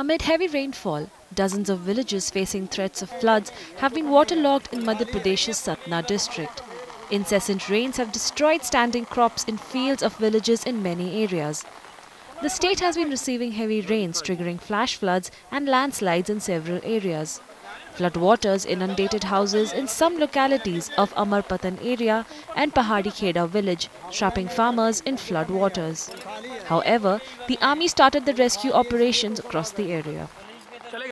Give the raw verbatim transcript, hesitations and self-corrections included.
Amid heavy rainfall, dozens of villages facing threats of floods have been waterlogged in Madhya Pradesh's Satna district. Incessant rains have destroyed standing crops in fields of villages in many areas. The state has been receiving heavy rains, triggering flash floods and landslides in several areas. Floodwaters inundated houses in some localities of Amarpatan area and Pahadi Kheda village, trapping farmers in floodwaters. However, the army started the rescue operations across the area.